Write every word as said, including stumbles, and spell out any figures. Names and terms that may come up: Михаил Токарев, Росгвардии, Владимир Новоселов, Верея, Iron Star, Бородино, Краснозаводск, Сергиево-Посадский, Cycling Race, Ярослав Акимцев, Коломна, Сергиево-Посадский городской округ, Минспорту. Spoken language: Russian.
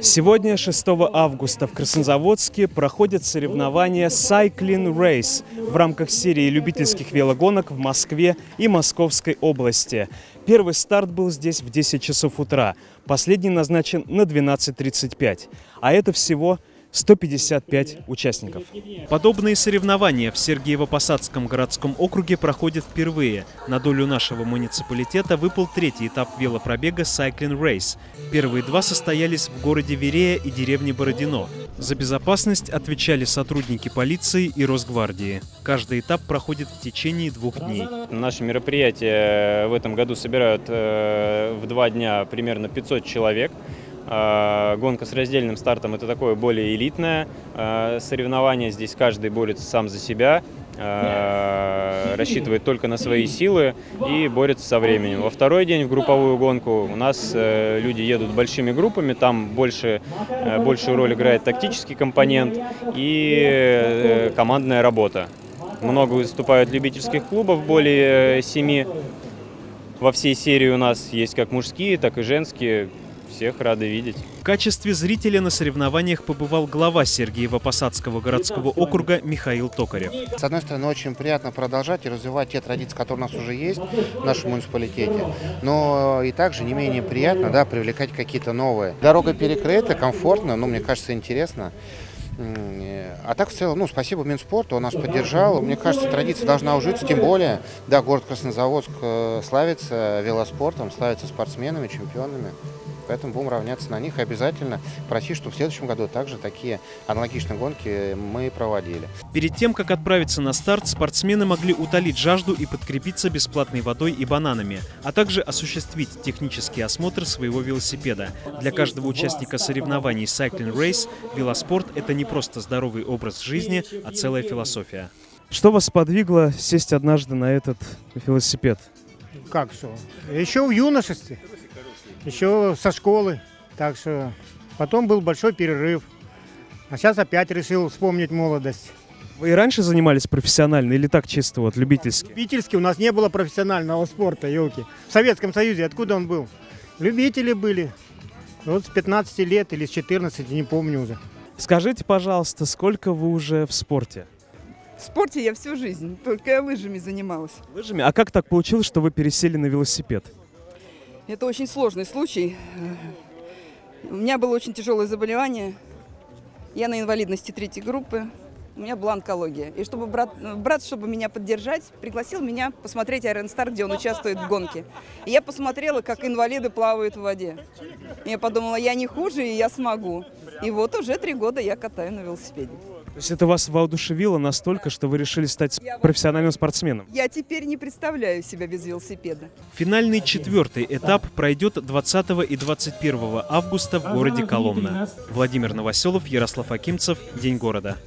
Сегодня, шестого августа, в Краснозаводске проходят соревнования Cycling Race в рамках серии любительских велогонок в Москве и Московской области. Первый старт был здесь в десять часов утра, последний назначен на двенадцать тридцать пять, а это всего сто пятьдесят пять участников. Подобные соревнования в Сергиево-Посадском городском округе проходят впервые. На долю нашего муниципалитета выпал третий этап велопробега Cycling Race. Первые два состоялись в городе Верея и деревне Бородино. За безопасность отвечали сотрудники полиции и Росгвардии. Каждый этап проходит в течение двух дней. Наши мероприятия в этом году собирают в два дня примерно пятьсот человек. Гонка с раздельным стартом – это такое более элитное соревнование. Здесь каждый борется сам за себя, рассчитывает только на свои силы и борется со временем. Во второй день в групповую гонку у нас люди едут большими группами, там больше, большую роль играет тактический компонент и командная работа. Много выступают любительских клубов, более семи. Во всей серии у нас есть как мужские, так и женские. Всех рады видеть. В качестве зрителя на соревнованиях побывал глава Сергиево-Посадского городского округа Михаил Токарев. С одной стороны, очень приятно продолжать и развивать те традиции, которые у нас уже есть в нашем муниципалитете, но и также не менее приятно, да, привлекать какие-то новые. Дорога перекрыта, комфортно, но, мне кажется, интересно. А так в целом, ну, спасибо Минспорту, он нас поддержал. Мне кажется, традиция должна ужиться, тем более, да, город Краснозаводск славится велоспортом, славится спортсменами, чемпионами. Поэтому будем равняться на них и обязательно просить, чтобы в следующем году также такие аналогичные гонки мы проводили. Перед тем, как отправиться на старт, спортсмены могли утолить жажду и подкрепиться бесплатной водой и бананами, а также осуществить технический осмотр своего велосипеда. Для каждого участника соревнований Cycling Race велоспорт – это не просто здоровый образ жизни, а целая философия. Что вас подвигло сесть однажды на этот велосипед? Как все? Еще в юношестве. Еще со школы, так что потом был большой перерыв, а сейчас опять решил вспомнить молодость. Вы и раньше занимались профессионально или так чисто, вот, любительски? Любительски у нас не было профессионального спорта, елки. В Советском Союзе откуда он был? Любители были, вот с пятнадцати лет или с четырнадцати, не помню уже. Скажите, пожалуйста, сколько вы уже в спорте? В спорте я всю жизнь, только я лыжами занималась. Лыжами? А как так получилось, что вы пересели на велосипед? Это очень сложный случай. У меня было очень тяжелое заболевание. Я на инвалидности третьей группы. У меня была онкология. И чтобы брат, брат, чтобы меня поддержать, пригласил меня посмотреть Iron Star, где он участвует в гонке. И я посмотрела, как инвалиды плавают в воде. И я подумала, я не хуже, и я смогу. И вот уже три года я катаю на велосипеде. То есть это вас воодушевило настолько, что вы решили стать профессиональным спортсменом? Я теперь не представляю себя без велосипеда. Финальный четвертый этап пройдет двадцатого и двадцать первого августа в городе Коломна. Владимир Новоселов, Ярослав Акимцев. День города.